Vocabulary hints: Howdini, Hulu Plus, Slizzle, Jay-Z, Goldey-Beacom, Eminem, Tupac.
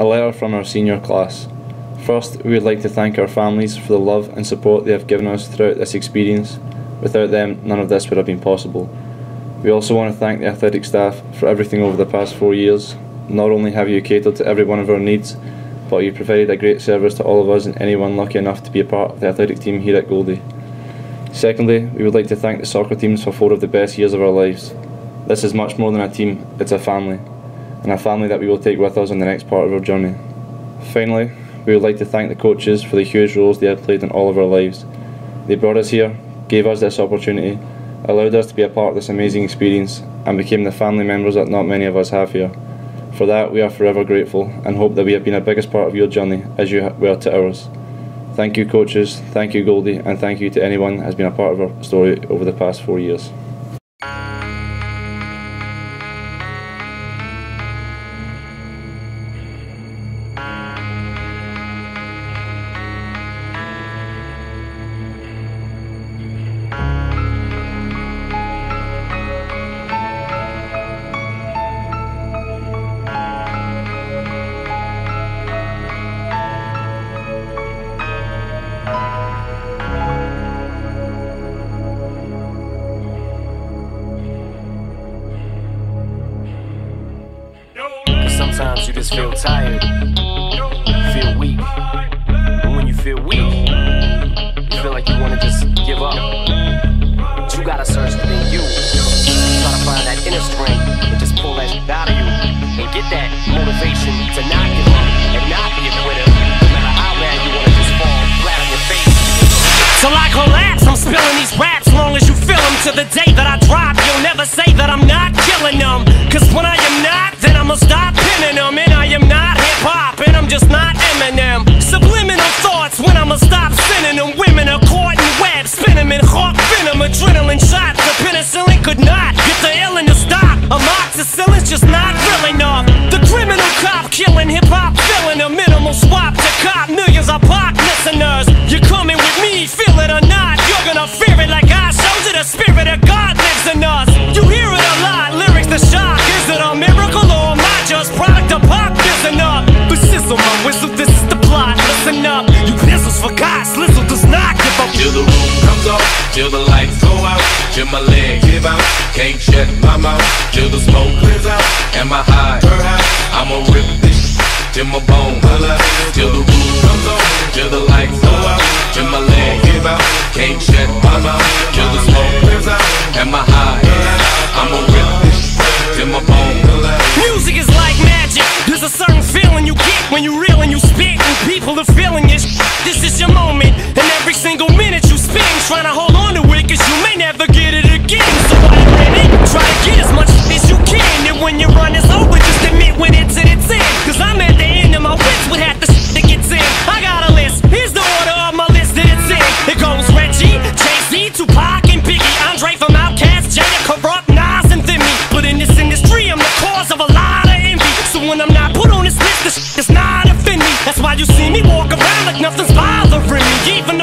A letter from our senior class. First, we would like to thank our families for the love and support they have given us throughout this experience. Without them, none of this would have been possible. We also want to thank the athletic staff for everything over the past 4 years. Not only have you catered to every one of our needs, but you provided a great service to all of us and anyone lucky enough to be a part of the athletic team here at Goldey. Secondly, we would like to thank the soccer teams for 4 of the best years of our lives. This is much more than a team, it's a family, and a family that we will take with us on the next part of our journey. Finally, we would like to thank the coaches for the huge roles they have played in all of our lives. They brought us here, gave us this opportunity, allowed us to be a part of this amazing experience, and became the family members that not many of us have here. For that, we are forever grateful and hope that we have been the biggest part of your journey as you were to ours. Thank you, coaches, thank you, Goldey, and thank you to anyone who has been a part of our story over the past 4 years. Sometimes you just feel tired, feel weak, and when you feel weak, you feel like you want to just give up, but you gotta search within you, try to find that inner strength, and just pull that shit out of you, and get that motivation to not give up, and not be a quitter, no matter how bad you want to just fall flat on your face. Till I collapse, I'm spilling these raps, long as you feel them, to the day that I drop, you'll never say that I'm not killing them, cause when I am not, then I'ma stop. And I am not hip-hop, and I'm just not Eminem. Subliminal thoughts when I'ma stop sending them. Women are caught in webs, spin them in hawk venom, adrenaline shots. The penicillin could not get the illness to stop. Amoxicillin's just not real enough. The criminal cop killing hip-hop, filling a minimal swap to cop millions of pop listeners. You're coming with me, feel it or not. You're gonna fear it like I showed you. The spirit of God lives in us. You hear it a lot, lyrics to shock. Is it a miracle or am I just proud? My whistle, this is the plot, listen up. You pistols for God, Slizzle does not give up. Till the roof comes off, till the lights go out, till my leg give out, can't shut my mouth, till the smoke clears out, and my eye burn out. I'ma rip this till my bone color, till the roof comes off, till the lights go out, till my leg give out, can't shut my mouth, till the smoke clears out, and my eye burn out. I'ma rip this till my bone color. Music is like magic, there's a certain feeling you get when you reel and you spit, and people are feeling this. This is your moment, and every single minute you spend trying to hold on to it, cause you may never get it again. So why you try to get as much as you can, and when your run is over, just admit when it's in its end. Cause I'm at the end of my wits with half the shit that gets in. I got a list, here's the order of my list that it's in. It goes Reggie, Jay-Z, Tupac, and Biggie, Andre from Outkast, Jada, Corrupt, Nas, and Thimmy. But in this industry, I'm the cause of a lot of envy. So when I'm not put on this list, this shit is not offend me. That's why you see me walk around like nothing's bothering me. Even